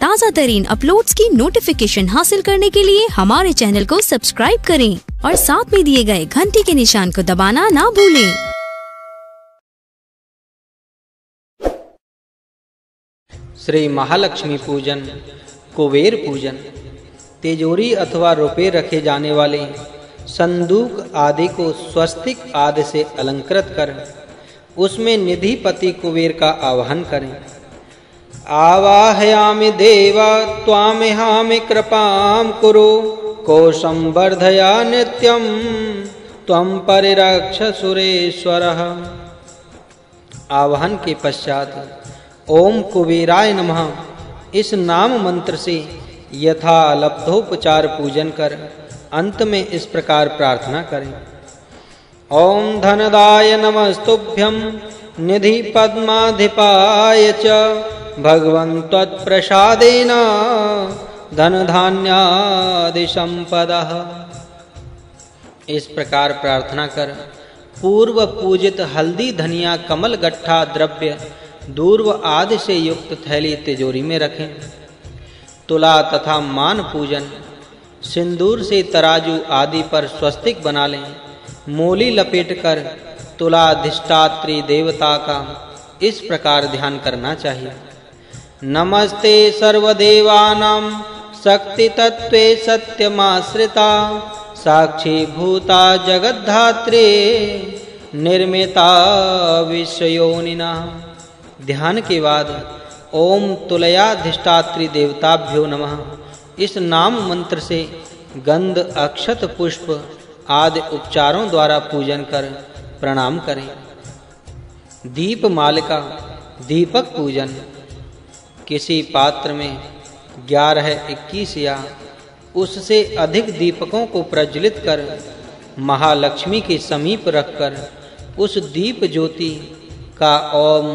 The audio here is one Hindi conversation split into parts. ताज़ा तरीन अपलोड्स की नोटिफिकेशन हासिल करने के लिए हमारे चैनल को सब्सक्राइब करें और साथ में दिए गए घंटी के निशान को दबाना ना भूलें। श्री महालक्ष्मी पूजन, कुबेर पूजन। तेजोरी अथवा रुपये रखे जाने वाले संदूक आदि को स्वस्तिक आदि से अलंकृत कर उसमें निधिपति कुबेर का आवाहन करें। आवाहयामि देवा त्वामिहामि कृपां कुरु, कोशं वर्धया नित्यं त्वं परिरक्ष सुरेश्वरः। आवाहन के पश्चात ओम कुबेराय नमः इस नाम मंत्र से यथा लब्धोपचार पूजन कर अंत में इस प्रकार प्रार्थना करें। ओम धनदाय नमस्तुभ्यं निधि पद्माधिपाय च, भगवन्त्वत्प्रसादेन धनधान्यादि संपदः। इस प्रकार प्रार्थना कर पूर्व पूजित हल्दी धनिया कमल गट्ठा द्रव्य दूर्व आदि से युक्त थैली तिजोरी में रखें। तुला तथा मान पूजन, सिंदूर से तराजू आदि पर स्वस्तिक बना लें। मूली लपेटकर तुलाधिष्ठात्री देवता का इस प्रकार ध्यान करना चाहिए। नमस्ते सर्वदेवानां शक्ति तत्त्वे सत्यमाश्रिता, साक्षीभूता जगद्धात्री निर्मिता विश्वयोनिना। ध्यान के बाद ओम तुलयाधिष्ठात्री देवताभ्यो नमः इस नाम मंत्र से गंध अक्षत पुष्प आदि उपचारों द्वारा पूजन कर प्रणाम करें। दीप मालिका दीपक पूजन, किसी पात्र में 11, 21 या उससे अधिक दीपकों को प्रज्वलित कर महालक्ष्मी के समीप रखकर उस दीप ज्योति का ओम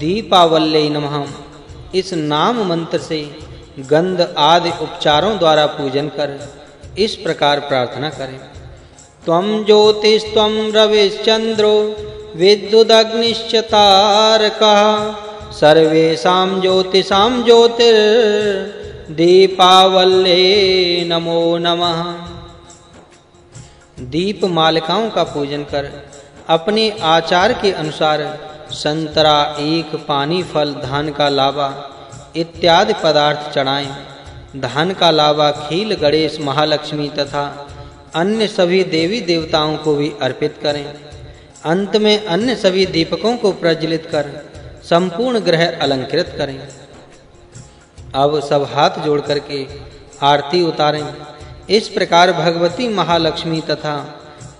दीपावल्यै नमः इस नाम मंत्र से गंध आदि उपचारों द्वारा पूजन कर इस प्रकार प्रार्थना करें। त्वं ज्योतिस्त्वं रविश्चन्द्रो विद्युदग्निश्च तारकः, सर्वेषां ज्योतिषां ज्योतिर्दीपावल्यै नमो नमः। दीप मालिकाओं का पूजन कर अपने आचार के अनुसार संतरा, एक पानी फल, धान का लावा इत्यादि पदार्थ चढ़ाएं। धान का लावा खील गणेश, महालक्ष्मी तथा अन्य सभी देवी देवताओं को भी अर्पित करें। अंत में अन्य सभी दीपकों को प्रज्वलित कर संपूर्ण गृह अलंकृत करें। अब सब हाथ जोड़ करके आरती उतारें। इस प्रकार भगवती महालक्ष्मी तथा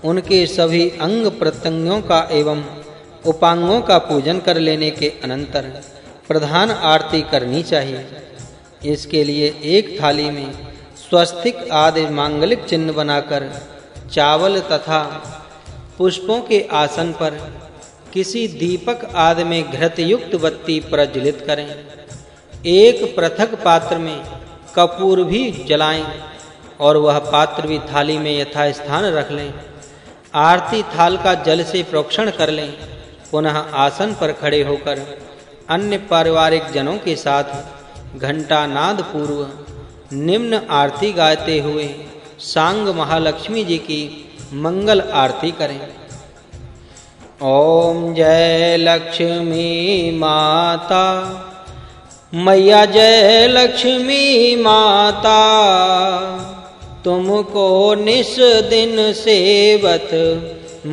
उनके सभी अंग प्रत्यंगों का एवं उपांगों का पूजन कर लेने के अनंतर प्रधान आरती करनी चाहिए। इसके लिए एक थाली में स्वस्तिक आदि मांगलिक चिन्ह बनाकर चावल तथा पुष्पों के आसन पर किसी दीपक आदि में घृतयुक्त बत्ती प्रज्वलित करें। एक पृथक पात्र में कपूर भी जलाएं और वह पात्र भी थाली में यथास्थान रख लें। आरती थाल का जल से प्रोक्षण कर लें। पुनः आसन पर खड़े होकर अन्य पारिवारिक जनों के साथ घंटा नाद पूर्व निम्न आरती गाते हुए सांग महालक्ष्मी जी की मंगल आरती करें। ओम जय लक्ष्मी माता, मैया जय लक्ष्मी माता, तुमको निस दिन सेवत,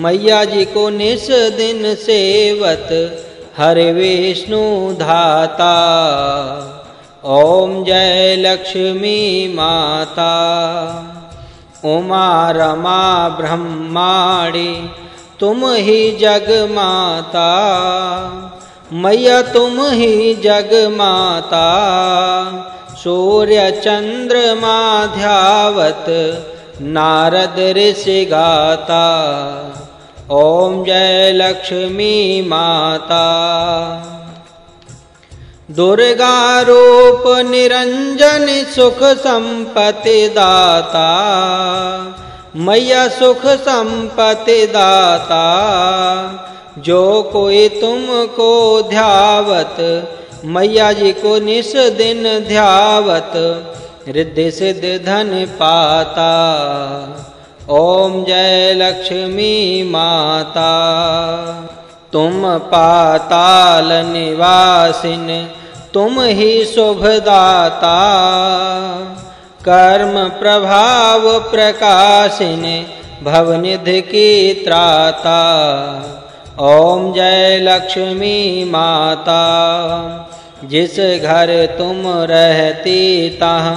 मैया जी को निस दिन सेवत, हरे विष्णु धाता। ओम जय लक्ष्मी माता। उमा रमा ब्रह्माणी तुम ही जग माता, मैया तुम ही जग माता, सूर्य चंद्रमा ध्यावत, नारद ऋषि गाता। ओम जय लक्ष्मी माता। दुर्गा रूप निरंजन सुख संपत्ति दाता, मैया सुख संपत्ति दाता, जो कोई तुमको ध्यावत, मैया जी को निस दिन ध्यावत रिद्धि सिद्ध धन पाता। ओम जय लक्ष्मी माता। तुम पाताल निवासिन तुम ही शुभदाता, कर्म प्रभाव प्रकाशिन भवनिधि की त्राता। ओम जय लक्ष्मी माता। जिस घर तुम रहती तहाँ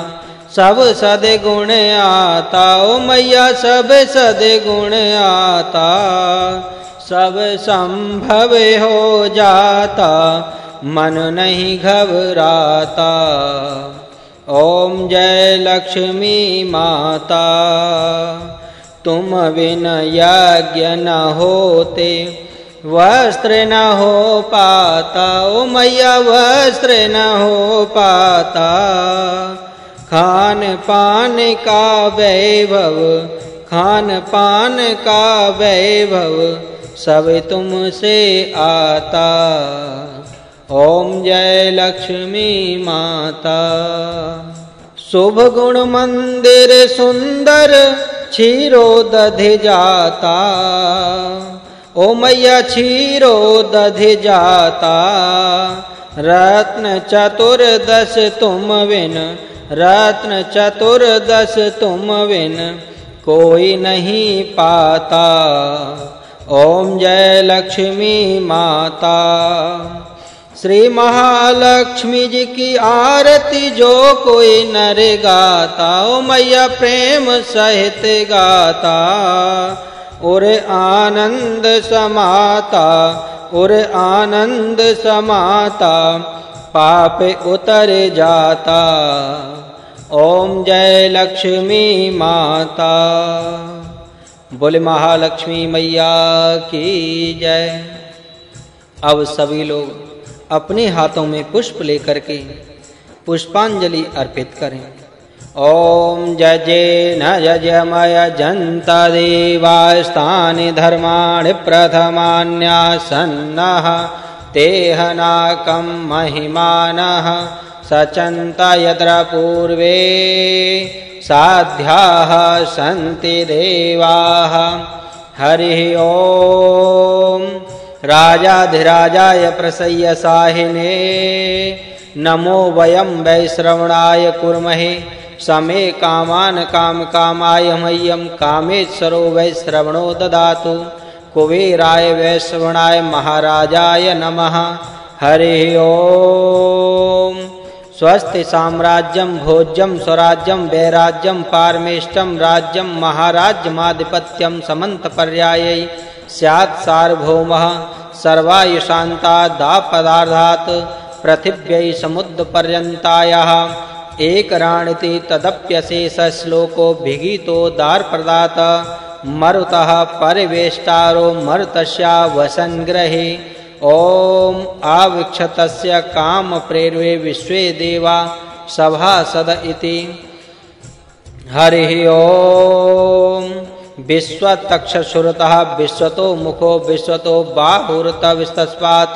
सब सद्गुण आता। ओ मैया सब सद्गुण आता, सब संभव हो जाता, मन नहीं घबराता। ओम जय लक्ष्मी माता। तुम बिन यज्ञ न होते वस्त्र न हो पाता। ओ मैया वस्त्र न हो पाता, खान पान का वैभव, खान पान का वैभव सब तुमसे आता। ओम जय लक्ष्मी माता। शुभ गुण मंदिर सुंदर क्षीरो दधि जाता। ओ मैया क्षीरो दधि जाता, रत्न चतुर्दश तुम बिन, रत्न चतुर्दश तुम बिन कोई नहीं पाता। ओम जय लक्ष्मी माता। श्री महालक्ष्मी जी की आरती जो कोई नर गाता। ओ मैया प्रेम सहित गाता, और आनंद समाता, और आनंद समाता, पाप उतर जाता। ओम जय लक्ष्मी माता। बोले महालक्ष्मी मैया की जय। अब सभी लोग अपने हाथों में पुष्प लेकर के पुष्पांजलि अर्पित करें। ओम जजे न यजमय जंता देवास्तानि धर्माणि प्रथमान्यासन्नः तेहनाकं महिमानः सचन्ता यत्र पूर्वे साध्याः सन्ति देवाः। हरि ओम राजाधिराजाय प्रसय्य साहिने नमो वयम वैश्रवणाय कुर्महे समे कामान काम कामाय मह्यम कामेश्वरो वैश्रवणो ददातु। कुबेराय वैश्रवणाय महाराजाय नमः। हरिः ओम। स्वस्ति साम्राज्यम भोज्यम स्वराज्यम वैराज्यम पारमेष्टम राज्यम महाराज्यमाधिपत्यम समन्त पर्यायी स्यात् सार्वभौमः सर्वायुषान्तादापदार्थात् पृथिव्यै समुद्रपर्यन्तायाः एकराणिति तदप्यशेष श्लोको भिगीतो दारप्रदात मरुतः परिवेष्टारो मरुतस्या वसन्ग्रहे। ओम आविक्षतस्य काम प्रेरवे विश्वे देवा सभासद इति। हरिः ओम। विश्वतक्षसुरतः विश्वतो मुखो विश्वतो बाहुरत विस्तस्वात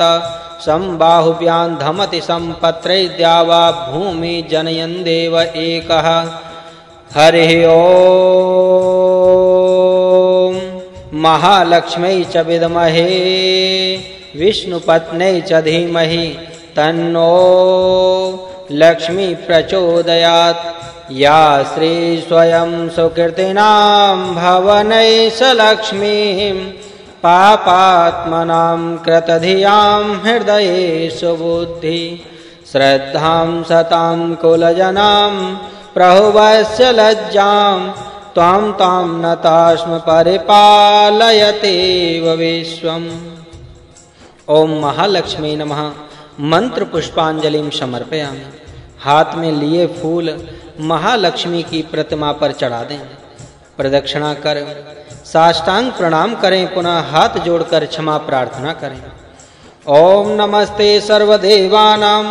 संबाहुव्यान धमति संपत्रैद्यावा भूमि जनयन् देव एकः। हरिः ओम। महालक्ष्मी च विद्महे विष्णुपत्न्यै च धीमहि तन्नो लक्ष्मी प्रचोदयात्। या श्री स्वयं सुकीर्तिनां भवनैसलक्ष्मीं पापात्मनां कृतधियां हृदये सुबुद्धि श्रद्धां सतां कुलजनां प्रहुवस्य लज्जां त्वां तां नतास्म परिपालयतेव विश्वम्। ओम महालक्ष्मी नमः। मंत्र पुष्पांजलिं समर्पयामि। हाथ में लिए फूल महालक्ष्मी की प्रतिमा पर चढ़ा दें। प्रदक्षिणा करें, साष्टांग प्रणाम करें, पुनः हाथ जोड़कर क्षमा प्रार्थना करें। ओम नमस्ते सर्वदेवानां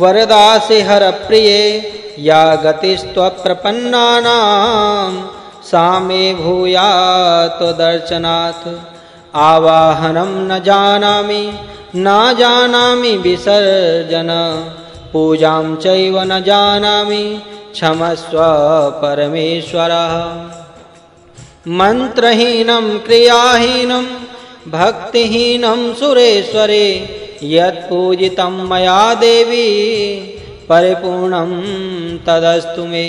वरदासि हर प्रिये या गतिस्त्व प्रपन्नानां सामे भूयात् दर्शनात्। आवाहनं न जानामि ना जानामि विसर्जन पूजां चैव न जानामि क्षमस्व परमेश्वरः। मंत्रहीनं क्रियाहीनं भक्तिहीनं सुरेश्वरे यत्पूजितं मया देवी परिपूर्णं तदस्तु मे।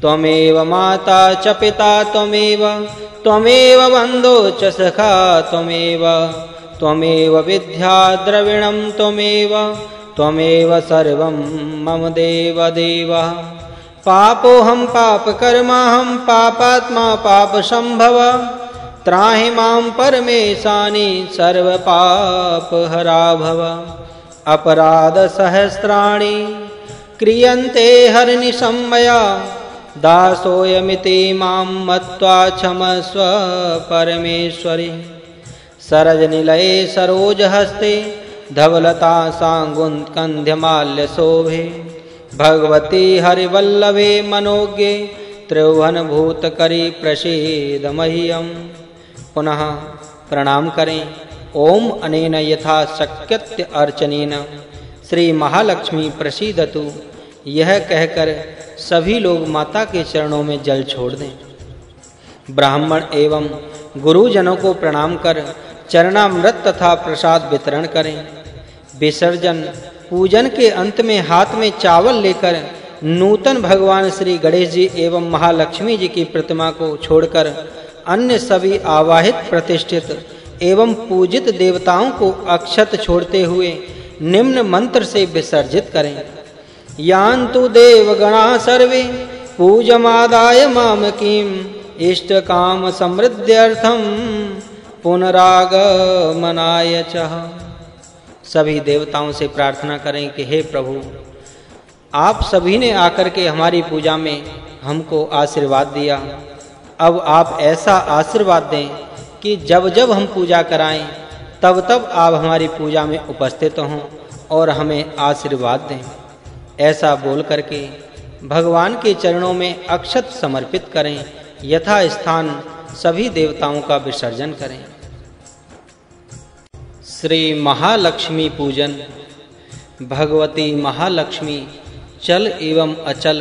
त्वमेव माता च पिता त्वमेव त्वमेव बन्धो च सखा त्वमेव त्वमेव विद्या द्रविणं त्वमेव त्वमेव सर्वं मम देव देव। पापोहं पापकर्माहं पापात्मा पापसंभव त्राहि मां परमेशानि सर्वपापहरा भव। अपराधसहस्राणि क्रियन्ते हरिनिशं मया दासोऽयमिति मां मत्वा क्षमस्व परमेश्वरि। सरजनिलये सरोजहस्ते धवलता सांगुत्कन्ध्यमाल्यशोभे भगवती हरिवल्लभे मनोज्ञे त्रिभुवनभूतकरी प्रसीद मह्यम्। पुनः प्रणाम करें ओम अनेन यथा शक्यत्य अर्चनेन श्री महालक्ष्मी प्रसीदतु। यह कहकर सभी लोग माता के चरणों में जल छोड़ दें। ब्राह्मण एवं गुरुजनों को प्रणाम कर चरणामृत तथा प्रसाद वितरण करें। विसर्जन पूजन के अंत में हाथ में चावल लेकर नूतन भगवान श्री गणेश जी एवं महालक्ष्मी जी की प्रतिमा को छोड़कर अन्य सभी आवाहित प्रतिष्ठित एवं पूजित देवताओं को अक्षत छोड़ते हुए निम्न मंत्र से विसर्जित करें। यान्तु देवगणा सर्वे पूजमादाय माम किम इष्ट काम समृद्ध्यर्थम पुनरागमनाय च। सभी देवताओं से प्रार्थना करें कि हे प्रभु, आप सभी ने आकर के हमारी पूजा में हमको आशीर्वाद दिया। अब आप ऐसा आशीर्वाद दें कि जब जब हम पूजा कराएं तब तब आप हमारी पूजा में उपस्थित हों और हमें आशीर्वाद दें। ऐसा बोल करके भगवान के चरणों में अक्षत समर्पित करें। यथा स्थान सभी देवताओं का विसर्जन करें। श्री महालक्ष्मी पूजन। भगवती महालक्ष्मी चल एवं अचल,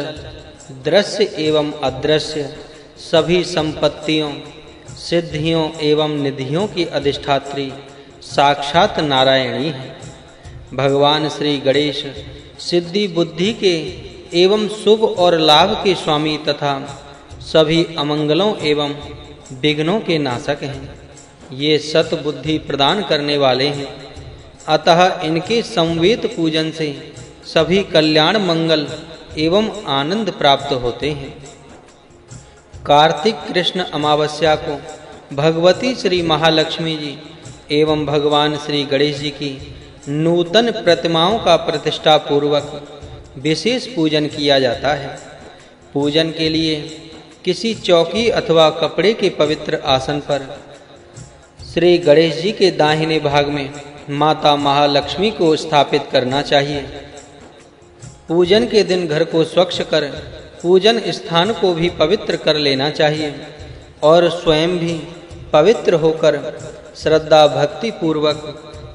दृश्य एवं अदृश्य सभी संपत्तियों, सिद्धियों एवं निधियों की अधिष्ठात्री साक्षात नारायणी है। भगवान श्री गणेश सिद्धि बुद्धि के एवं शुभ और लाभ के स्वामी तथा सभी अमंगलों एवं विघ्नों के नाशक हैं। ये सतबुद्धि प्रदान करने वाले हैं। अतः इनके समवेत पूजन से सभी कल्याण मंगल एवं आनंद प्राप्त होते हैं। कार्तिक कृष्ण अमावस्या को भगवती श्री महालक्ष्मी जी एवं भगवान श्री गणेश जी की नूतन प्रतिमाओं का प्रतिष्ठा पूर्वक विशेष पूजन किया जाता है। पूजन के लिए किसी चौकी अथवा कपड़े के पवित्र आसन पर श्री गणेश जी के दाहिने भाग में माता महालक्ष्मी को स्थापित करना चाहिए। पूजन के दिन घर को स्वच्छ कर पूजन स्थान को भी पवित्र कर लेना चाहिए और स्वयं भी पवित्र होकर श्रद्धा भक्ति पूर्वक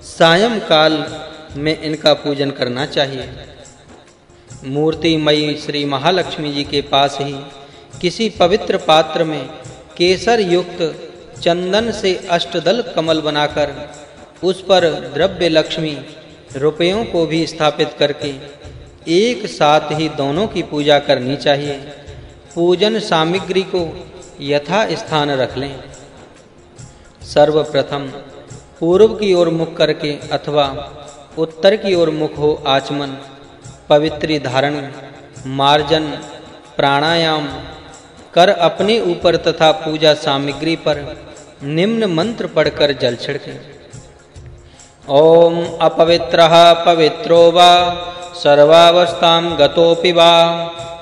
सायंकाल में इनका पूजन करना चाहिए। मूर्तिमयी श्री महालक्ष्मी जी के पास ही किसी पवित्र पात्र में केसर युक्त चंदन से अष्टदल कमल बनाकर उस पर द्रव्य लक्ष्मी रुपयों को भी स्थापित करके एक साथ ही दोनों की पूजा करनी चाहिए। पूजन सामग्री को यथा स्थान रख लें। सर्वप्रथम पूर्व की ओर मुख करके अथवा उत्तर की ओर मुख हो आचमन, पवित्री धारण, मार्जन, प्राणायाम कर अपने ऊपर तथा पूजा सामग्री पर निम्न मंत्र पढ़कर जल छिड़कें। ओम अपवित्रः पवित्रो वा सर्वावस्थां गतोऽपि वा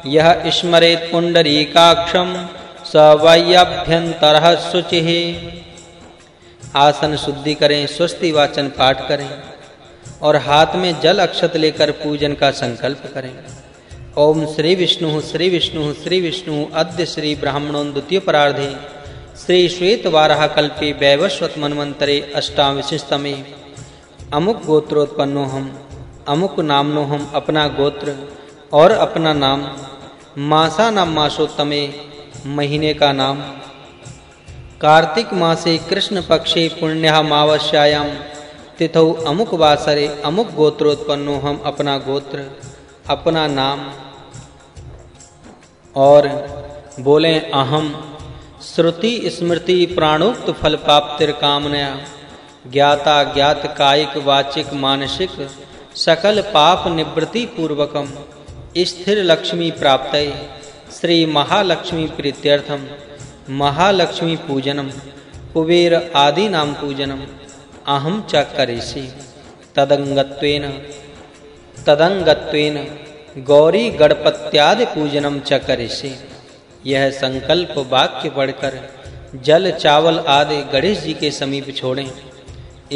यः स्मरेत् पुण्डरीकाक्षं स वैऽभ्यन्तरः शुचिः। आसन शुद्धि करें, स्वस्ति वाचन पाठ करें और हाथ में जल अक्षत लेकर पूजन का संकल्प करें। ओम श्री विष्णु श्री विष्णु श्री विष्णु अद्य श्री ब्राह्मणोद्वितीय परार्धे श्री श्वेत वाराह कल्पे वैवस्वत मनवंतरे अष्टाविशिष्टमे अमुक गोत्रोत्पन्नो हम, अमुक नामनो हम अपना गोत्र और अपना नाम, मासा नाम मासोत्तमे महीने का नाम, कार्तिक मासे कृष्ण पक्षे पुण्यामावस्यायाम तिथौ अमुक वासरे अमुक गोत्रोत्पन्नो हम अपना गोत्र अपना नाम। और बोले अहम श्रुति स्मृति प्राणोक्त फल प्राप्तिर कामनया ज्ञाता ज्ञात कायिक वाचिक मानसिक सकल पाप निवृत्ति पूर्वकम स्थिर लक्ष्मी प्राप्तये श्री महालक्ष्मी प्रीत्यर्थम महालक्ष्मी पूजनम कुबेर आदि नाम पूजनम अहम च करेशि तदंगत्वेन तदंगत्वेन गौरी गणपत्यादि पूजनम च करेशि। यह संकल्प वाक्य पढ़कर जल चावल आदि गणेश जी के समीप छोड़ें।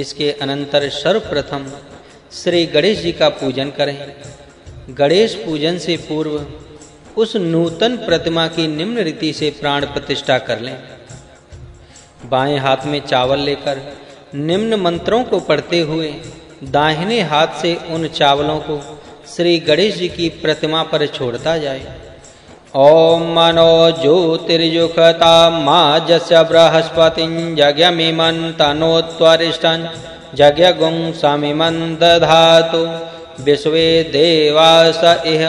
इसके अनंतर सर्वप्रथम श्री गणेश जी का पूजन करें। गणेश पूजन से पूर्व उस नूतन प्रतिमा की निम्न रीति से प्राण प्रतिष्ठा कर लें। बाएं हाथ में चावल लेकर निम्न मंत्रों को पढ़ते हुए दाहिने हाथ से उन चावलों को श्री गणेश जी की प्रतिमा पर छोड़ता जाए। ओम मनो ज्योतिर्जुखता माजस्य बृहस्पतिं जग्यमिमं तनोत्वरिष्ठं जग्यगुं समिमं दधातु विश्वे देवास इह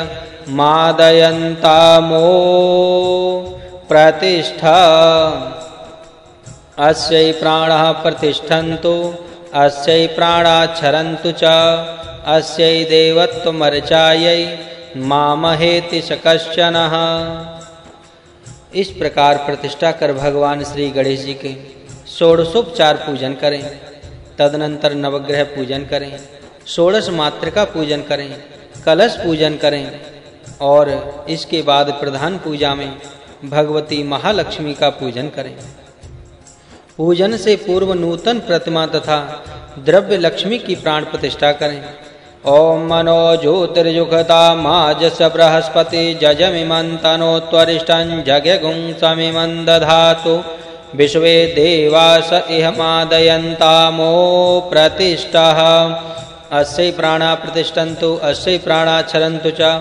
मादयन्तामो प्रतिष्ठा अस्यै प्राणः प्रतिष्ठन्तो अस्यै प्राणा क्षरन्तु च अस्यै देवत्वमर्चायै मामहेति सकश्चनः। इस प्रकार प्रतिष्ठा कर भगवान श्री गणेश जी के षोडशोपचार पूजन करें। तदनंतर नवग्रह पूजन करें, षोडश मातृका पूजन करें, कलश पूजन करें और इसके बाद प्रधान पूजा में भगवती महालक्ष्मी का पूजन करें। पूजन से पूर्व नूतन प्रतिमा तथा द्रव्य लक्ष्मी की प्राण प्रतिष्ठा करें। ओम मनो ज्योतिर्जुखता माजस्य बृहस्पति जजमिमं तनोत्वरिष्ठं जग्यगुं समिमं दधातु विश्वे देवास इह मादयन्तामो प्रतिष्ठः अस्यै प्राणा प्रतिष्ठन्तु अस्यै प्राणा क्षरन्तु च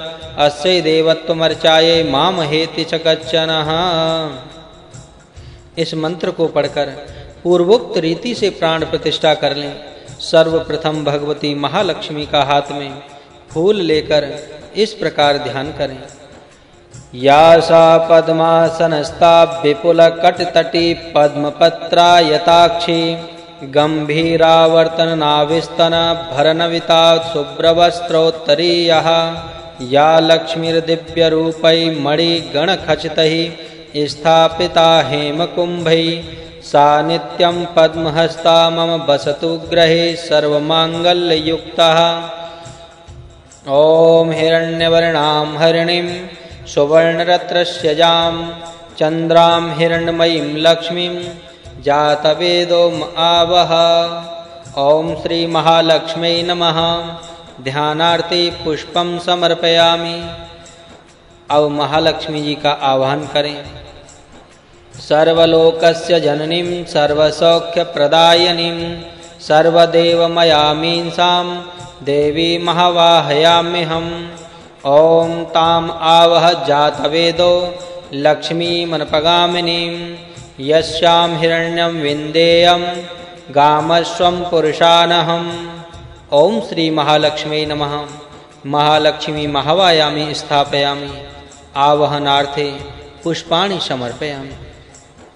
अस्यै देवत्वमर्चाये मामहेति च कश्चनः। इस मंत्र को पढ़कर पूर्वोक्त रीति से प्राण प्रतिष्ठा कर लें। सर्वप्रथम भगवती महालक्ष्मी का हाथ में फूल लेकर इस प्रकार ध्यान करें। या सा पद्मासनस्ता विपुलकटतटी पद्मपत्रायताक्षी गंभीरावर्तनाविस्तना भरणविता शुभ्रवस्त्रोत्तरीयः या लक्ष्मीर्दिव्यरूपै मणिगणखचितैः स्थापिता हेमकुम्भै सा नित्यं पद्महस्ता मम वसतु गृहे सर्वमाङ्गल्ययुक्तः। ॐ हिरण्यवर्णां हरिणीं सुवर्णरत्रस्यां चन्द्रां हिरण्मयीं लक्ष्मीं जातवेदोम आवह। ओम श्री महालक्ष्मी नमः। ध्यानार्थी पुष्पम समर्पयामि। अब महालक्ष्मी जी का आह्वान करें। सर्वलोकस्य जननीं सर्वसौख्य प्रदायनीं सर्वदेवमयामींसां देवी महावाहयामि हम। ओम ताम आवह जातवेदो लक्ष्मी मनपगामिनीं यस्यां हिरण्यं विन्देयं गामस्वं पुरुषानहम्। ओम श्री महालक्ष्मी नमः। महालक्ष्मी महावायामी स्थापयामि। आवहनार्थे पुष्पाणि समर्पयामि।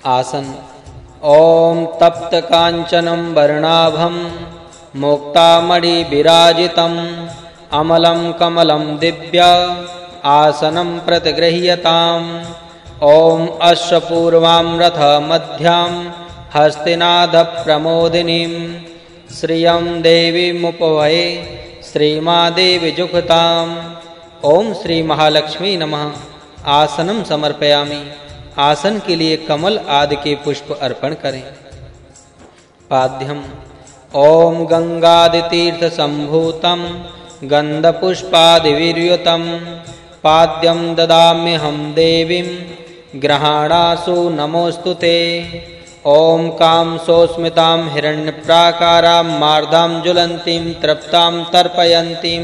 आसन। ओम तप्त कांचनं वर्णाभं मुक्तामणि विराजितं अमलं कमलं दिव्य आसनं प्रतिगृह्यताम्। ओम अश्वपूर्वां रथ मध्यां हस्तिनाद प्रमोदिनीं श्रियं देवी मुपवये श्रीमा देवी जुखतां। ओम श्री महालक्ष्मी नमः। आसनं समर्पयामि। आसन के लिए कमल आदि के पुष्प अर्पण करें। पाद्यम। ओम गंगादितीर्थ संभूतं गंधपुष्पादिवीर्युतं पाद्यं ददाम्यहं देवीं ग्रहाणासु नमोस्तुते। ओम काम सोस्मितां हिरण्यप्राकारां मार्धां ज्वलन्तीं तृप्तां तर्पयन्तीं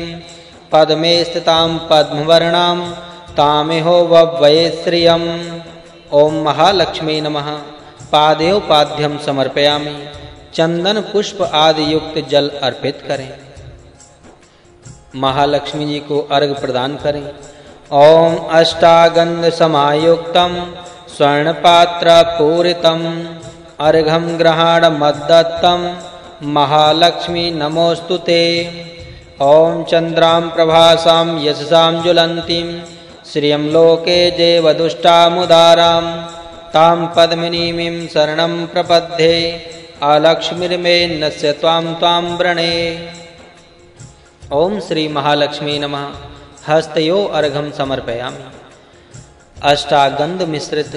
पद्मे स्थितां पद्मवर्णां तामेहो ववये श्रियं। ओम महालक्ष्मी नमः। पादयोपाद्यं समर्पयामि। चंदन पुष्प आदि युक्त जल अर्पित करें। महालक्ष्मी जी को अर्घ प्रदान करें। ओम अष्टागंध समायुक्तं स्वर्णपात्र पूरितम् अर्घं ग्रहाण मद्दत्तम् महालक्ष्मी नमोस्तुते। ओम चंद्रां प्रभासां यशसां ज्वलन्तीं श्रियं लोके जयवदुष्टामुदारां तां पद्मिनीमिं शरणं प्रपद्ये अलक्ष्मीर्मे नस्य त्वां त्वां व्रणे। ओम श्री महालक्ष्मी नमः। हस्तयो अर्घं समर्पयामि। अष्टागंध मिश्रित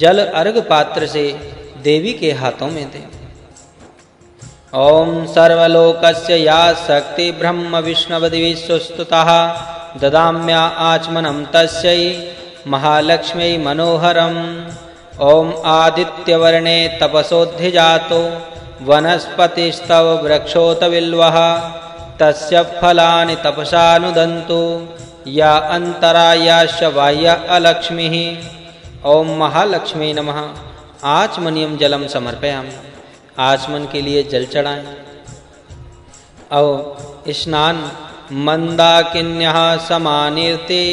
जल अर्घ पात्र से देवी के हाथों में दें। ओम सर्वलोकस्य या शक्ति ब्रह्म विष्णुवदिवी सुस्तुतः ददाम्या आचमनं तस्यै महालक्ष्मी मनोहरम्। ओम आदित्यवर्णे तपसोद्धिजातो वनस्पतिस्तव वृक्षोतविल्वः तस्य फलानि तपसा नुदन्तु या अंतरायाश्च बाह्या अलक्ष्मीः। ओम महालक्ष्मी नमः। आचमनीयम जलम समर्पयामि। आचमन के लिए जल चढ़ाएं। और स्नान मंदाकिन्या समानीर्ति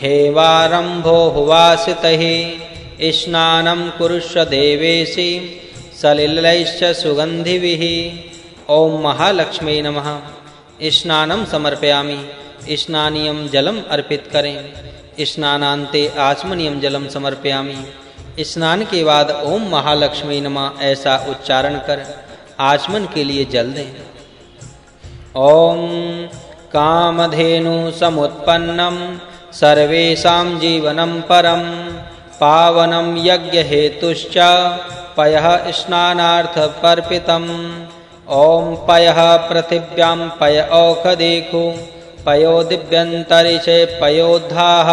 हेवारंभो हुवासितहि स्नानं कुरुष्व देवेसि सलिलैश्च सुगंधिभिः। ओम महालक्ष्मी नमः। स्नानं समर्पयामि। स्नानीयम जलम अर्पित करें। स्नानान्ते आचमनीयम जलम समर्पयामि। स्नान के बाद ओम महालक्ष्मी नमः ऐसा उच्चारण कर आचमन के लिए जल दें। ओम कामधेनु समुत्पन्नम सर्वेषां जीवनं परम पावनम यज्ञ हेतुश्च पयः स्नानार्थ पर्पितम्। ओम पयः पृथिव्यां पय औखदेखु पयो दिव्यंतरिषे पयोद्धाः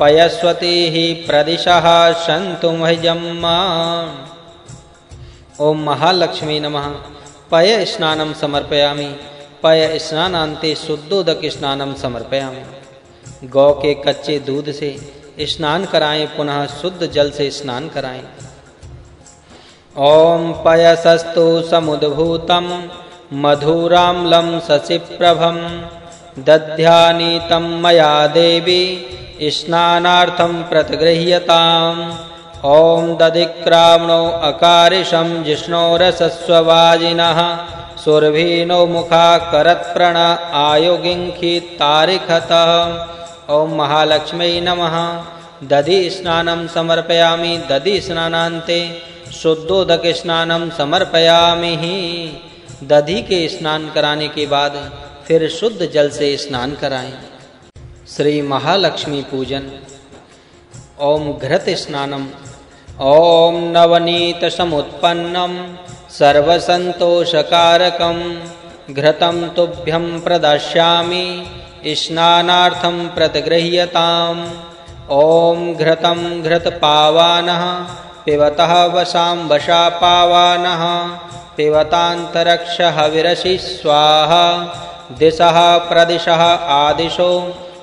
पयस्वती ही प्रदिशः शन्तु मह्यम्मा। ओम महालक्ष्मी नमः। पय स्नानं समर्पयामि। पय स्नानान्ते शुद्धोदक स्नानं समर्पयामि। गौ के कच्चे दूध से स्नान कराएं, पुनः शुद्ध जल से स्नान कराएं। ओम पयसस्तु समुद्भूतं मधुराम्लं ससिप्रभं दध्यानीतं मया देवी स्नानार्थं प्रतिगृह्यताम्। ओम दधिक्राम्णो अकारिशं जिष्णोरसस्ववाजिनः सुरभीनो मुखाकरत्प्रण आयोगिंखि तारिखतः। ओम महालक्ष्मी नमः। दधि स्नानं समर्पयामि। दधि स्नानान्ते शुद्धोदक स्नानं समर्पयामि। दधि के स्नान कराने के बाद फिर शुद्ध जल से स्नान कराएं। श्री महालक्ष्मी पूजन। ओम घृत स्नानम। ओम नवनीत समुत्पन्नम सर्वसंतोषकारकम घृतम तुभ्यं प्रदास्यामि स्नानार्थं प्रतिगृह्यताम्। ओम घृतं घृतपावानः पिबतः वसां वशापावानः पिबतान्तरक्ष हविरसि स्वाहा दिशः प्रदिशः आदिशो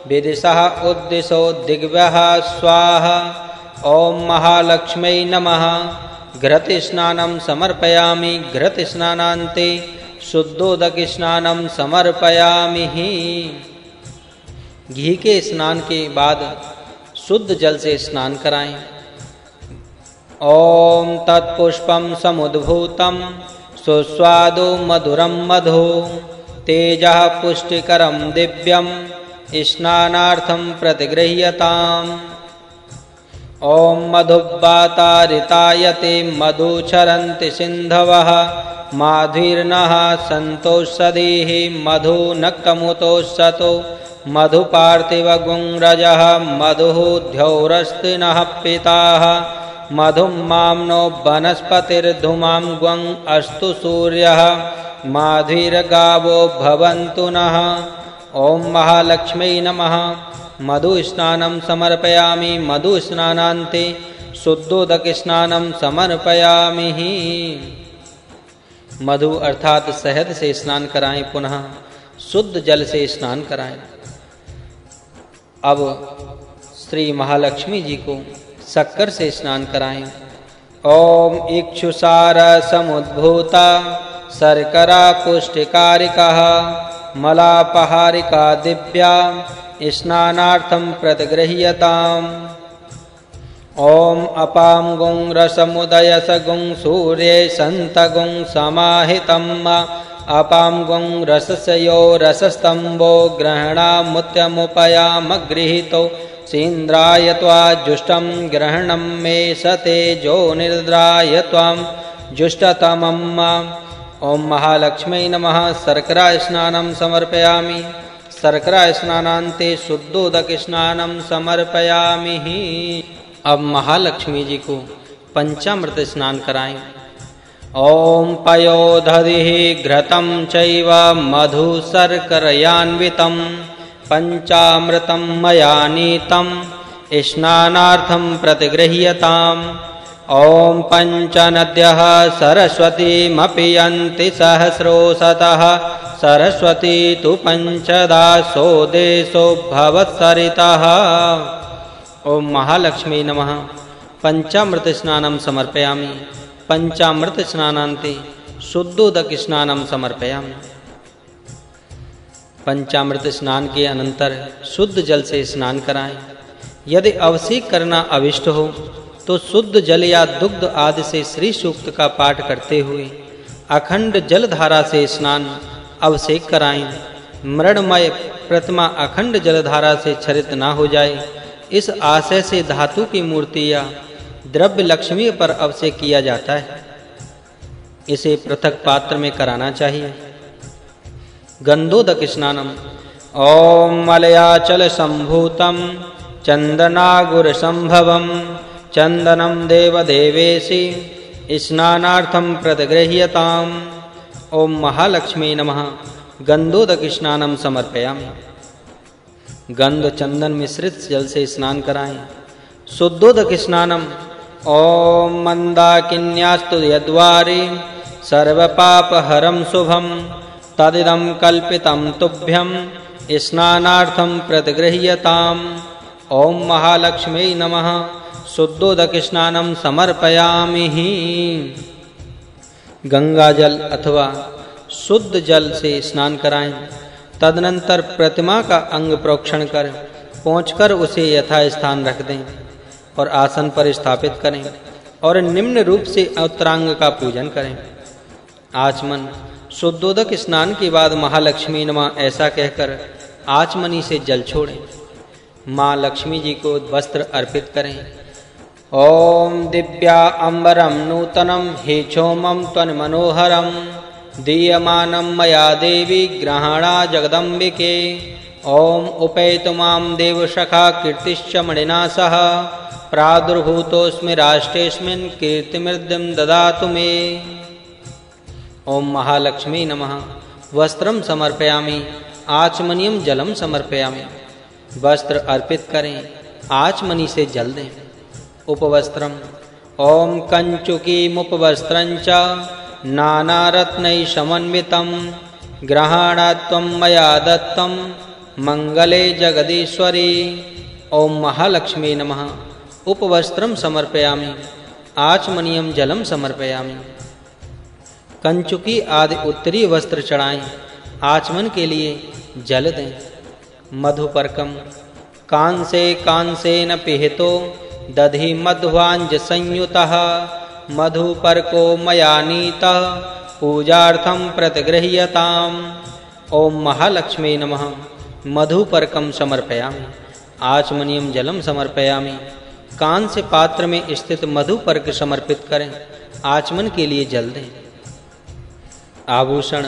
विदिशः उद्दिशो दिग्व्यः स्वाहा। ओम महालक्ष्मी नमः। घृत स्नानं समर्पयामि। घृत स्नानान्ते शुद्धोदक स्नानं समर्पयामि। घी के स्नान के बाद शुद्ध जल से स्नान कराएं। ओम तत्पुष्पं समुद्भूतं सुस्वादु मधुरं मधु तेजः पुष्टिकरं दिव्यं स्नानार्थं प्रतिगृह्यताम्। ओम मधुब्बातारितायते मधुचरन्ति सिन्धवः माध्वीर्नः सन्तोषधीः मधुनक्तमुतोषतो मधुपार्थिवगुंरजः मधुः द्यौरस्तिनः पिताः मधुं माम्नो वनस्पतिर्धुमां गुं अस्तु सूर्यः माध्वीर्गावो भवन्तु नः। ओम महालक्ष्मी नमः। मधु स्नानं समर्पयामि। मधु स्नानान्ते शुद्धोदक स्नानम समर्पयामि। मधु अर्थात शहद से स्नान कराएं, पुनः शुद्ध जल से स्नान कराएं। अब श्री महालक्ष्मी जी को शक्कर से स्नान कराएं। ओम इक्षुसार समुद्भूता शर्करा पुष्टिकारिका मलापहारिका दिव्या स्नानार्थं प्रतिगृह्यताम्। ओम अपां गुं रसमुदयस गुं सूर्ये सन्तगुं समाहितं अपां गुं रसस्यो रसस्तंबो ग्रहणामुत्यमुपयामगृहीतो सीन्द्राय त्वा जुष्टं ग्रहणं मे सतेजो निद्राय त्वां जुष्टतमम्। ओम महालक्ष्मी नमः। शर्करा स्नानं समर्पयामि। शर्करा स्नानान्ते शुद्धोदक स्नानं समर्पयामि। अब महालक्ष्मी जी को पंचामृत स्नान कराएं। ओम पयोधरिः घृतं चैव मधु शर्करयान्वितं पंचामृतं मया नीतं स्नानार्थं प्रतिगृह्यताम्। ओम पंचनद्यः सरस्वतीमपि यन्ति सहस्रोशतः सरस्वती तु पंचदा सोदेशो भवत्सरितः। ओम महालक्ष्मी नमः। पंचामृत स्नानं समर्पयामि। पंचामृत स्नानान्ते शुद्धोदक स्नानं समर्पयामि। पंचामृत स्नान के अनंतर शुद्ध जल से स्नान कराएं। यदि अवश्य करना अभिष्ट हो तो शुद्ध जल या दुग्ध आदि से श्री सूक्त का पाठ करते हुए अखंड जलधारा से स्नान अवश्य कराएं। मृणमय प्रतिमा अखंड जलधारा से क्षरित ना हो जाए, इस आशय से धातु की मूर्ति या द्रव्य लक्ष्मी पर अवश्य किया जाता है। इसे पृथक पात्र में कराना चाहिए। गंधोदक स्नानम। ओम मलयाचल संभूतम चंदनागुर संभवम चंदनम देवदेवेशि स्नानार्थम प्रतिगृह्यताम। ओम महालक्ष्मी नमः। गंधोदक स्नानम समर्पयामि। गंध चंदन मिश्रित जल से स्नान कराएं। शुद्धोदक स्नानम। ओम मंदाकिन्यास्तु यद्वारि सर्वपापहरं शुभम तदिदं कल्पितं तुभ्यं स्नानार्थं प्रतिगृह्यताम्। ओम महालक्ष्मी नमः। शुद्धोदक स्नानम समर्पयामि। गंगा जल अथवा शुद्ध जल से स्नान कराएं। तदनंतर प्रतिमा का अंग प्रोक्षण कर पोंछकर उसे यथा स्थान रख दें और आसन पर स्थापित करें और निम्न रूप से उत्तरांग का पूजन करें। आचमन। शुद्धोदक स्नान के बाद महालक्ष्मी नमः ऐसा कहकर आचमनी से जल छोड़ें। मां लक्ष्मी जी को वस्त्र अर्पित करें। ओम दिव्या अंबरम नूतनम हे क्षोमम त्वन मनोहरम दीयमानं मया देवी ग्रहणा जगदंबिके। ओम उपैतु मां देवशखा कीर्तिश्च मणिना सह प्रादुर्भूतोऽस्मि राष्ट्रेऽस्मिन् कीर्तिमृद्धिं ददातु मे। ओम महालक्ष्मी नमः। वस्त्रं समर्पयामि। आचमनीयं जलं समर्पयामि। वस्त्र अर्पित करें। आचमनी से जल दें। उपवस्त्रं। ओम कंचुकीमुपवस्त्रञ्च नानारत्नैश्चमन्वितं ग्रहाणात्वं मया दत्तं मंगले जगदीश्वरी। ओम महालक्ष्मी नमः। उपवस्त्रं समर्पयामि। आचमनीयं जलं समर्पयामि। कंचुकी आदि उत्तरी वस्त्र चढ़ाएं। आचमन के लिए जल दें। मधुपर्कम। कांसे कांसेन पिहितो दधि मध्वांज संयुतः मधुपर्को मया नीतः पूजार्थं प्रतिगृह्यताम्। ओम महालक्ष्मी नमः। मधुपर्कं समर्पयामि। आचमनीयं जलं समर्पयामि। कांस्य पात्र में स्थित मधुपर्क समर्पित करें। आचमन के लिए जल दें। आभूषण।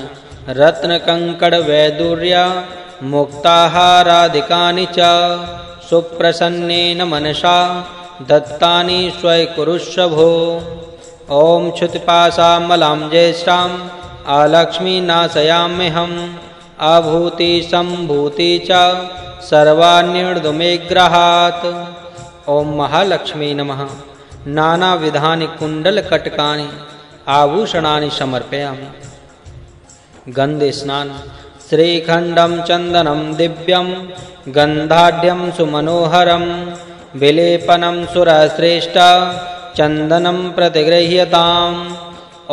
रत्न कंकड़ वैदुर्य मुक्ताहारादिकानि च सुप्रसन्नेन मनसा दत्तानि स्वयकुरुष्वभो। ओम क्षुतिपाशामलां ज्येष्ठां अलक्ष्मी नाशयाम्यहम् अभूति सम्भूति च सर्वाण्युर्दुमे ग्रहात्। ओम महालक्ष्मी नमः। नाना विधानि कुंडल कटकानि आभूषणानि समर्पयामि। गंधे स्नान श्रीखंडम चंदनम दिव्यम गंधाढ्यम सुमनोहरम विलेपनम सुरश्रेष्ठ चंदनम प्रतिगृह्यताम्।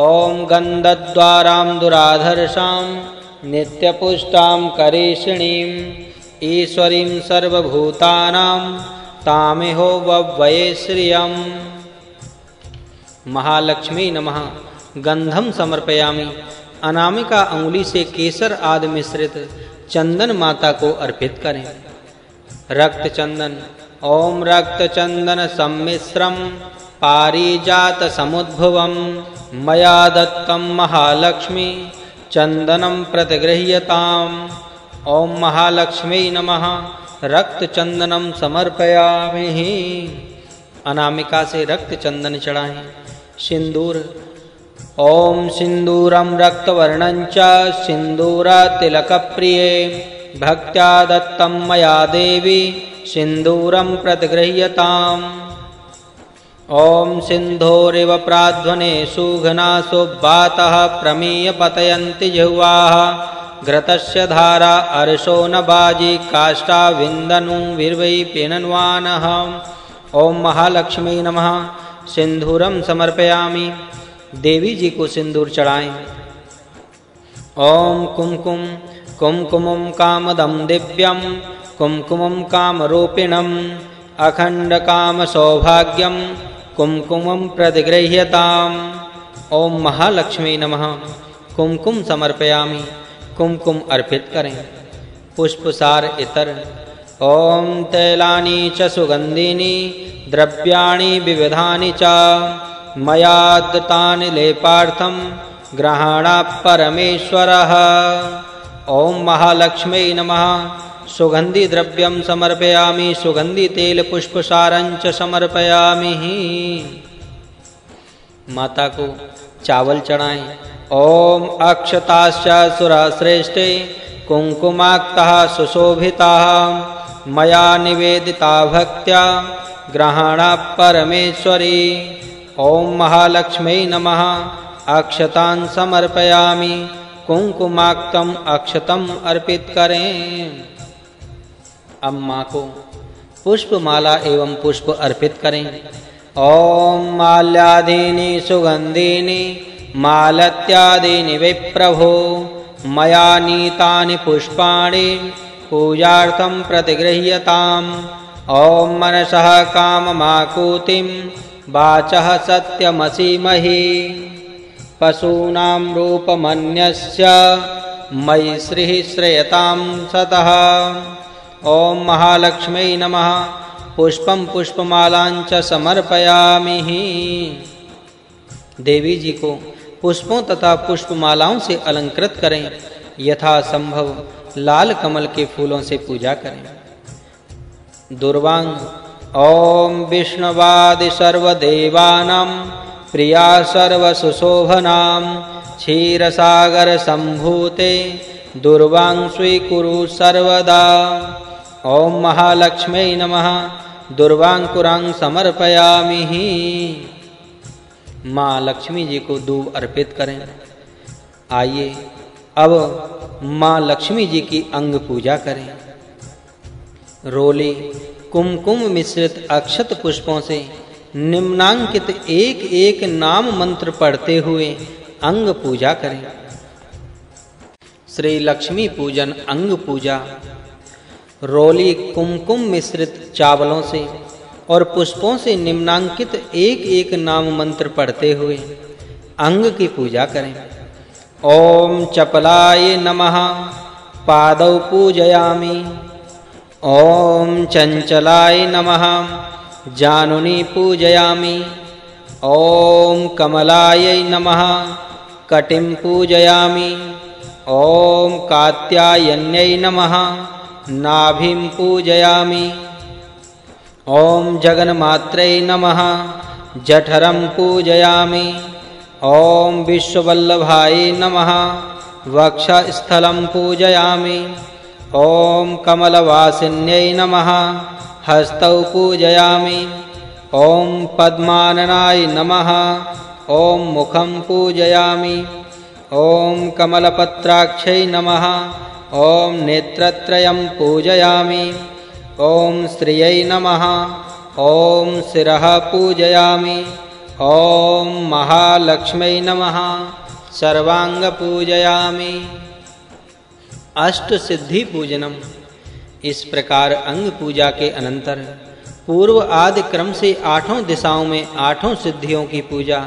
ओम गंधद्वारां दुराधर्षां नित्यपुष्टां करेशिणीं ईश्वरीं सर्वभूतानां तामेहो ववये श्रियं। महालक्ष्मी नमः। गंधम समर्पयामि। अनामिका अंगुली से केसर आदि मिश्रित चंदन माता को अर्पित करें। रक्त चंदन। ओम रक्त चंदन सम्मिश्रम पारिजात समुद्भवम मया दत्तम महालक्ष्मी चंदनम प्रतिगृह्यताम्। ओम महालक्ष्मी नमः। रक्त चंदनम समर्पयामि। अनामिका से रक्त चंदन चढ़ाएं। सिंदूर। ओम सिंदूरम रक्तवर्णंच सिंदूरातिलकप्रिये भक्त्या दत्तं मया देवी सिंदूरम प्रतिगृह्यताम्। ओम सिंधोरिव प्राध्वने सुघना सुब्बातः प्रमीय पतयन्ति जिह्वाः घृतस्य धारा अर्शो नबाजी काष्ठा विन्दनु विर्वै पिनन्वानः। ओम महालक्ष्मी नमः। सिंधूरम समर्पयामि। देवी जी को सिंदूर चढ़ाएं। ओम कुमकुम कुमकुमं कामदं दिव्यं कुमकुमं कामरूपिणं अखंड काम सौभाग्यं कुमकुमं प्रतिगृह्यताम्। ओम महालक्ष्मी नमः। कुमकुम समर्पयामि। कुमकुम अर्पित करें। पुष्पसार इतर। ओम तैलानि च सुगंधिनि द्रव्याणि विविधानि च मया दत्तानि लेपार्थं ग्रहाणा परमेश्वरः। ओम महालक्ष्मी नमः। सुगंधि द्रव्यं समर्पयामि। सुगंधि तेल पुष्पसारं च समर्पयामि। माता को चावल चढ़ाएं। ओम अक्षताश्च सुरश्रेष्ठे कुंकुमाक्तः सुशोभितः मया निवेदिता भक्त्या ग्रहाणा परमेश्वरी। ओम महालक्ष्मी नमः। अक्षतां समर्पयामि। कुंकुमाक्तम अक्षतम अर्पित करें। अम्मा को पुष्पमाला एवं पुष्प अर्पित करें। ओम माल्यादीनि सुगंधीनि मालत्यादीनि विप्रभो मया नीतानि पुष्पाणि पूजार्थं प्रतिगृह्यताम्। ओम मनसः काममाकूतिं वाचः सत्यमसीमहि पशूनां रूपमन्यस्य मयि श्रीः श्रयतां सतः। ओम महालक्ष्मी नमः। पुष्पं पुष्पमालां च समर्पयामि। देवी जी को पुष्पों तथा पुष्पमालाओं से अलंकृत करें। यथा संभव लाल कमल के फूलों से पूजा करें। दुर्वांग। ओम विष्णुवादि सर्वदेवानां प्रिया सर्वसुशोभनां क्षीरसागर सम्भूते दुर्वां स्वीकुरु सर्वदा। ओम महालक्ष्मी नमः। दुर्वांकुरां समर्पयामि। माँ लक्ष्मी जी को दूब अर्पित करें। आइए अब माँ लक्ष्मी जी की अंग पूजा करें। रोली। कुमकुम मिश्रित अक्षत पुष्पों से निम्नांकित एक एक नाम मंत्र पढ़ते हुए अंग पूजा करें। श्री लक्ष्मी पूजन अंग पूजा। रोली कुमकुम मिश्रित चावलों से और पुष्पों से निम्नांकित एक एक नाम मंत्र पढ़ते हुए अंग की पूजा करें। ओम चपलाय नमः पादौ पूजयामि। ओम चंचलाय नमः जानुनी पूजयामि। ओम कमलाय नमः कटिं पूजयामि। ओम कात्यायन्यै नमः नाभिं पूजयामि। ओम जगन्मात्रे नमः जठरं पूजयामि। ओम विश्ववल्लभाय नमः वक्षस्थलं पूजयामि। ओम कमलवासिन्यै नमः हस्तौ पूजयामि। ओम पद्माननाय नमः। ओम मुखं पूजयामि। ओम कमलपत्राक्षै नमः। ओम नेत्रत्रयं पूजयामि। ओम श्रियै नमः। ओम शिरः पूजयामि। ओम महालक्ष्म्यै नमः। सर्वांग पूजयामि। अष्ट सिद्धि पूजनम। इस प्रकार अंग पूजा के अनंतर पूर्व आदि क्रम से आठों दिशाओं में आठों सिद्धियों की पूजा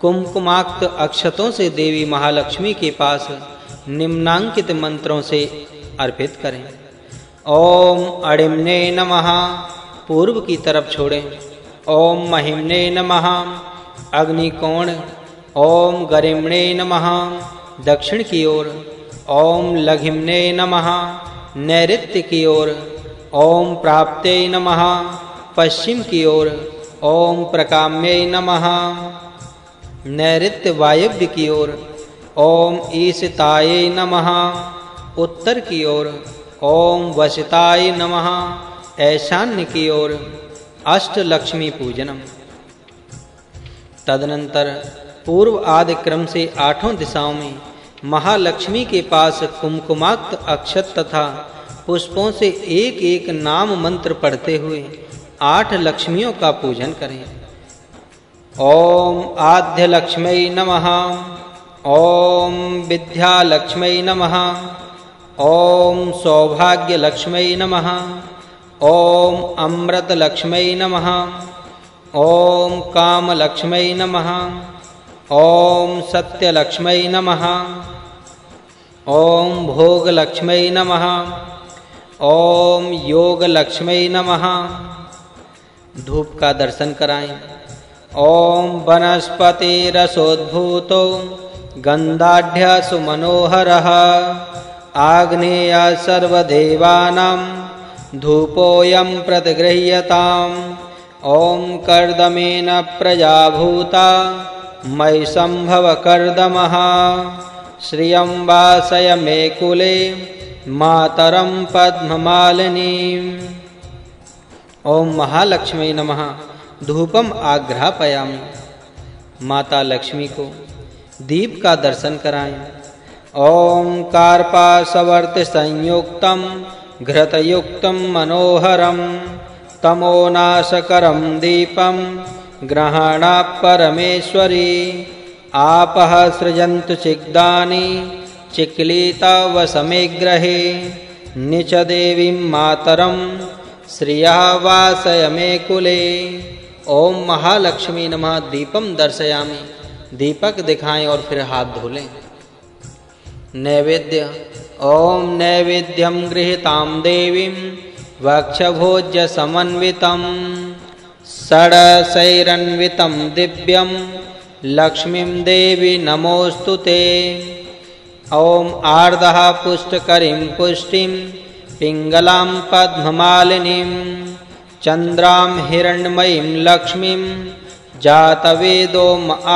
कुमकुमाक्त अक्षतों से देवी महालक्ष्मी के पास निम्नांकित मंत्रों से अर्पित करें। ओम अणिम्ने नमः पूर्व की तरफ छोड़ें। ओम महिम्ने नमः अग्निकोण। ओम गरिम्ने नमः दक्षिण की ओर। ओम लघिम्ने नमः नैऋत्य की ओर। ओम प्राप्ते नमः पश्चिम की ओर। ओम प्रकाम्ये नमः नैऋत्य वायव्य की ओर। ओम ईशिताय नमः उत्तर की ओर। ओम वशिताय नमः ईशान्य की ओर। अष्ट लक्ष्मी पूजनम। तदनंतर पूर्व आदि क्रम से आठों दिशाओं में महालक्ष्मी के पास कुमकुमाक्त अक्षत तथा पुष्पों से एक एक नाम मंत्र पढ़ते हुए आठ लक्ष्मियों का पूजन करें। ओम आद्य लक्ष्मी नमः। ओम विद्या लक्ष्मी नमः। ओम सौभाग्य लक्ष्मी नमः। ओम अमृत लक्ष्मी नमः। ओम काम लक्ष्मी नमः। ओम सत्य लक्ष्मी नमः। ओम भोग लक्ष्मी नमः। ओम योग लक्ष्मी नमः। धूप का दर्शन कराएं। ओम वनस्पति रसोद्भूतो गंधाढ्य सुमनोहरः आग्नेय सर्वदेवानां धूपोऽयं प्रतिगृह्यताम्। ओम कर्दमेन प्रजाभूता मयि संभव कर्दमः श्रियं वासय मे कुले मातरम पद्ममालिनीं। ओम महालक्ष्मी नमः धूपम आघ्रापयामि। माता लक्ष्मी को दीप का दर्शन कराएं। ओम कार्पासवर्त संयुक्तम घृतयुक्तम मनोहरम तमोनाशकरम दीपम ग्रहाणा परमेश्वरी आपः सृजन्तु चिग्दानि चिक्लीता वसमे ग्रहे निच देवीं मातरं श्रियः वासय मे कुले। ओम महालक्ष्मी नमः दीपम दर्शयामि। दीपक दिखाएं और फिर हाथ धो लें। नैवेद्य। ओम नैवेद्यं गृहीतां देवीं वक्षभोज्य समन्वितं षडशैरन्वितं दिव्यं लक्ष्मीं देवी नमोस्तुते। ओम आर्दः पुष्टकरीं पुष्टिं पिंगलां पद्ममालिनीं चंद्रां हिरण्मयीं लक्ष्मीं जातवेदो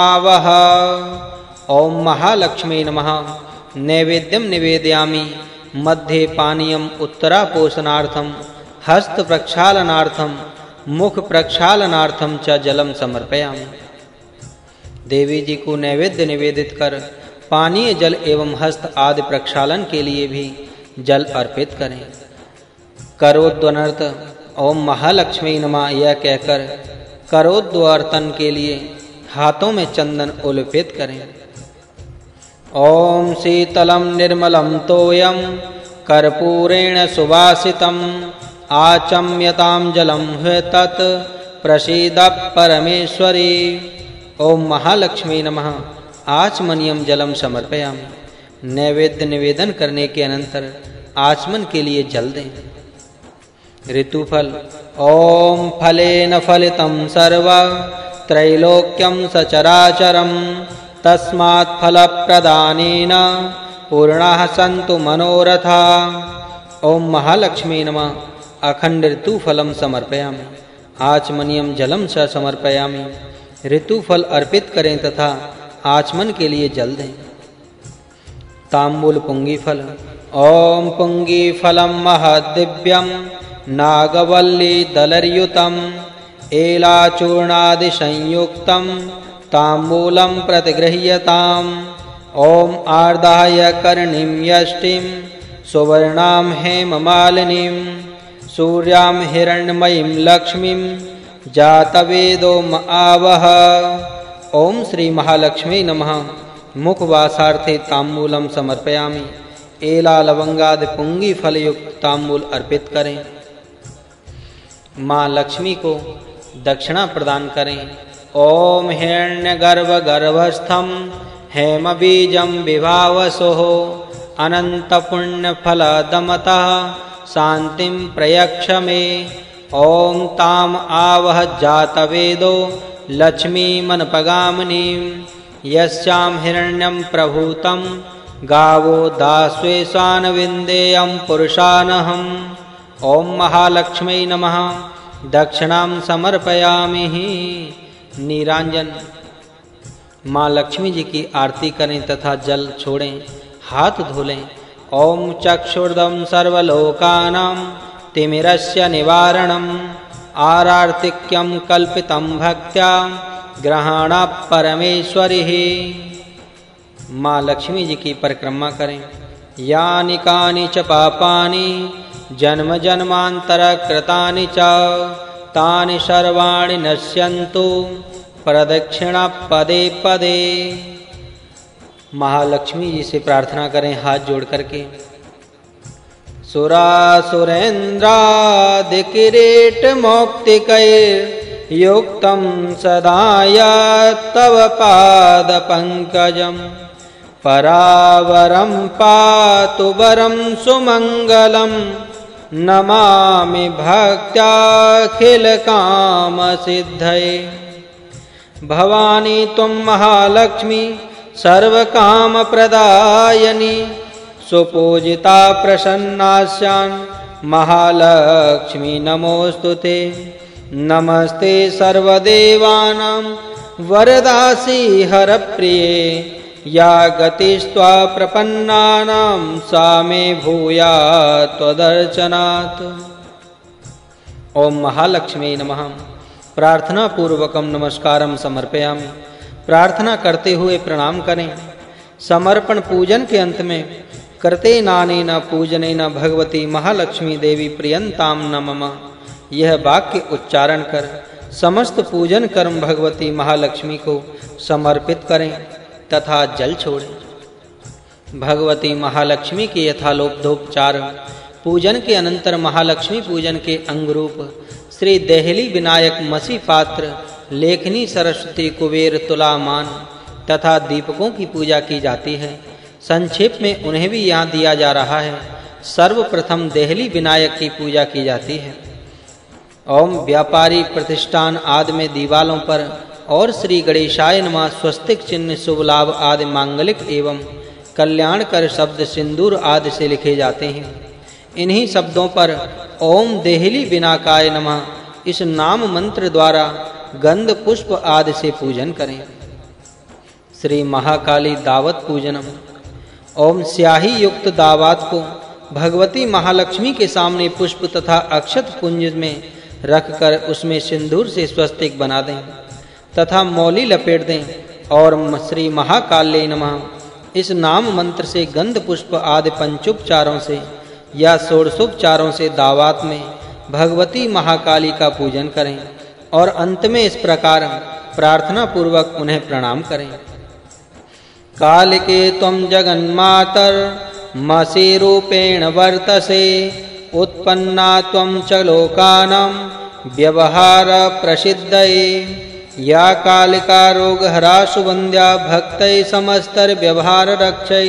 आवह। ओम महालक्ष्मी नमः नैवेद्यं निवेदयामि। मध्ये पानीयम् उत्तरापोषणार्थं हस्तप्रक्षालनार्थं मुखप्रक्षालनार्थं च जलं समर्पयामि। देवी जी को नैवेद्य निवेदित कर पानीय जल एवं हस्त आदि प्रक्षालन के लिए भी जल अर्पित करें। करोद्वर्त। ओम महालक्ष्मी नमः यह कहकर करोद्वर्तन के लिए हाथों में चंदन उल्पित करें। ओम शीतलम निर्मलम तोयम कर्पूरेण सुवासितम आचम्यताम जलम हृतत् प्रसीद परमेश्वरी। ओम महालक्ष्मी नमः आचमनीयम जलम समर्पयामि। नैवेद्य निवेदन करने के अनंतर आचमन के लिए जल दें। ऋतुफल। ओम फलेन फलितं सर्व त्रैलोक्यं सचराचरं तस्मात् फलप्रदानेन पूर्णाः सन्तु मनोरथा। ओम महालक्ष्मी नमः अखंड ऋतुफलं समर्पयामि। आचमनीयम जलम च समर्पयामि। ऋतुफल अर्पित करें तथा आचमन के लिए जल दें। तांबूल पुंगी फल। ओम पुंगी फलम महदिव्यम नागवल्ली दलर्युतम एलाचूर्णादि संयुक्तं तांबूलं प्रतिगृह्यताम् ओम आर्दाय कर्णिं यष्टिं सुवर्णां हेममालिनीं सूर्यां हिरण्मयीं लक्ष्मीं जातवेदो आवह। ओम श्री महालक्ष्मी नमः। मुखवासार्थे तांबूलम समर्पयामि। एला लवंगादि पुंगी फलयुक्त तांबूल अर्पित करें। माँ लक्ष्मी को दक्षिणा प्रदान करें। ओम हिरण्यगर्भ गर्भस्थं हेम बीजं विभावसुः अनन्तपुण्यफलदमतः शान्तिं प्रयक्ष मे। ओम ताम आवह जातवेदो लक्ष्मीमनपगामिनीं यस्यां हिरण्यं प्रभूतं गावो दास्वेशान विन्देयं पुरुषानहम्। ओम महालक्ष्मी नमः। दक्षिणां समर्पयामि। नीरांजन माँ लक्ष्मी जी की आरती करें तथा जल छोड़ें, हाथ धोलें। ओम चक्षुर्दं सर्वलोकानां तिमिरस्य निवारणम् आरार्तिक्यं कल्पितं भक्त्या ग्रहाणा परमेश्वरिः। माँ लक्ष्मी जी की परिक्रमा करें। यानि कानि च पापानि जन्म जन्मांतर कृतानि च तानि सर्वाणि नश्यन्तु प्रदक्षिणा पदे पदे। महालक्ष्मी जी से प्रार्थना करें हाथ जोड़ करके। सुरासुरेन्द्रादिकिरीटमौक्तिकैर्युक्तं सदाया तव पादपङ्कजं परावरं पातु वरं सुमङ्गलं नमामि भक्त्याखिलकामसिद्धये। भवानी त्वं महालक्ष्मी सर्वकामप्रदायिनी सुपूजिता प्रसन्नास्यां महालक्ष्मी नमोस्तुते। नमस्ते सर्वदेवानां वरदासि हरप्रिये या गतिस्त्वा प्रपन्नानां सा मे भूया त्वदर्चनात्। ओम महालक्ष्मी नमः। प्रार्थना पूर्वकम नमस्कारम समर्पयामि। प्रार्थना करते हुए प्रणाम करें। समर्पण पूजन के अंत में कृते नानेन पूजनेन भगवती महालक्ष्मी देवी प्रियंताम नमः यह वाक्य उच्चारण कर समस्त पूजन कर्म भगवती महालक्ष्मी को समर्पित करें तथा जल छोड़ें। भगवती महालक्ष्मी के यथालोपधोपचार पूजन के अनंतर महालक्ष्मी पूजन के अंगरूप श्री देहली विनायक मसी पात्र लेखनी सरस्वती कुबेर तुलामान तथा दीपकों की पूजा की जाती है। संक्षेप में उन्हें भी यहाँ दिया जा रहा है। सर्वप्रथम देहली विनायक की पूजा की जाती है। ओम व्यापारी प्रतिष्ठान आदि में दीवालों पर और श्री गणेशाय नमः स्वस्तिक चिन्ह शुभ लाभ आदि मांगलिक एवं कल्याणकर शब्द सिंदूर आदि से लिखे जाते हैं। इन्हीं शब्दों पर ओम देहली विनायकाय नमः इस नाम मंत्र द्वारा गंध पुष्प आदि से पूजन करें। श्री महाकाली दावत पूजनम। ओम स्याही युक्त दावत को भगवती महालक्ष्मी के सामने पुष्प तथा अक्षत पुंज में रखकर उसमें सिंदूर से स्वस्तिक बना दें तथा मौली लपेट दें और श्री महाकाली नमः इस नाम मंत्र से गंध पुष्प आदि पंचोपचारों से या षोडशोपचारों से दावत में भगवती महाकाली का पूजन करें और अंत में इस प्रकार प्रार्थना पूर्वक उन्हें प्रणाम करें। कालिके त्वं जगन्मातर मसी रूपेण वर्तसे उत्पन्ना त्वं च लोकानां व्यवहार प्रसिद्धये। या कालिका रोगहरा सुवन्द्या भक्तै समस्तर व्यवहार रक्षै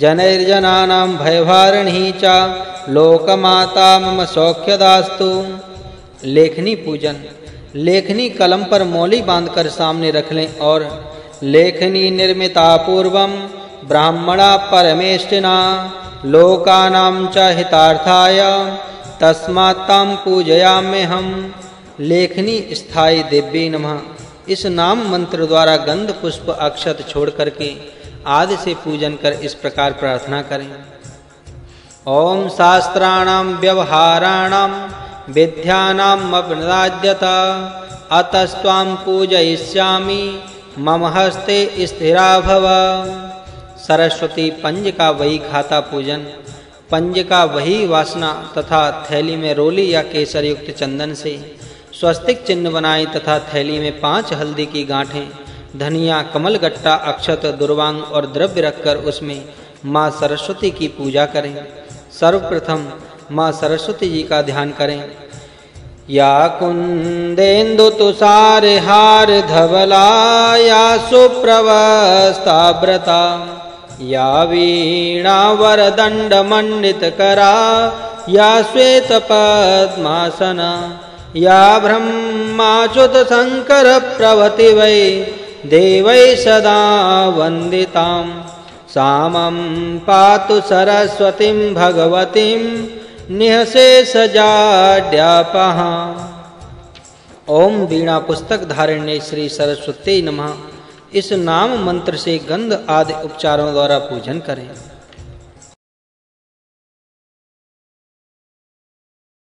जनैर्जनानां भयभारिणी च लोकमाता मम सौख्यदास्तु। लेखनी पूजन। लेखनी कलम पर मौली बांधकर सामने रख लें और लेखनी निर्मिता पूर्वम ब्राह्मणा परमेष्टिना लोकानां च हितार्थाय तस्मात् तां पूजयामि हम। लेखनी स्थायी देवी नमः इस नाम मंत्र द्वारा गंध पुष्प अक्षत छोड़ करके आदि से पूजन कर इस प्रकार प्रार्थना करें। ओम शास्त्राणां व्यवहाराणां विद्यानामग्नराज्यता अतस्त्वां पूजयिष्यामि मम हस्ते स्थिरा भव। सरस्वती पंज का वही खाता पूजन, पंज का वही वासना तथा थैली में रोली या केसर युक्त चंदन से स्वस्तिक चिन्ह बनाए तथा थैली में 5 हल्दी की गांठें, धनिया, कमल गट्टा, अक्षत, दुर्वांग और द्रव्य रखकर उसमें माँ सरस्वती की पूजा करें। सर्वप्रथम माँ सरस्वती जी का ध्यान करें। या कुंदेन्दु तुषार हार धवला या सुप्रवस्ताव्रता या वीणा वरदंड मंडित करा या श्वेत पद्मासना या ब्रह्माच्युत शंकर प्रवति वै देवै सदा वंदितां। सामं पातु सरस्वतीं भगवतीं निहसे सजाड्यापहा। ओम वीणा पुस्तक धारिण्ये श्री सरस्वती नमः इस नाम मंत्र से गंध आदि उपचारों द्वारा पूजन करें।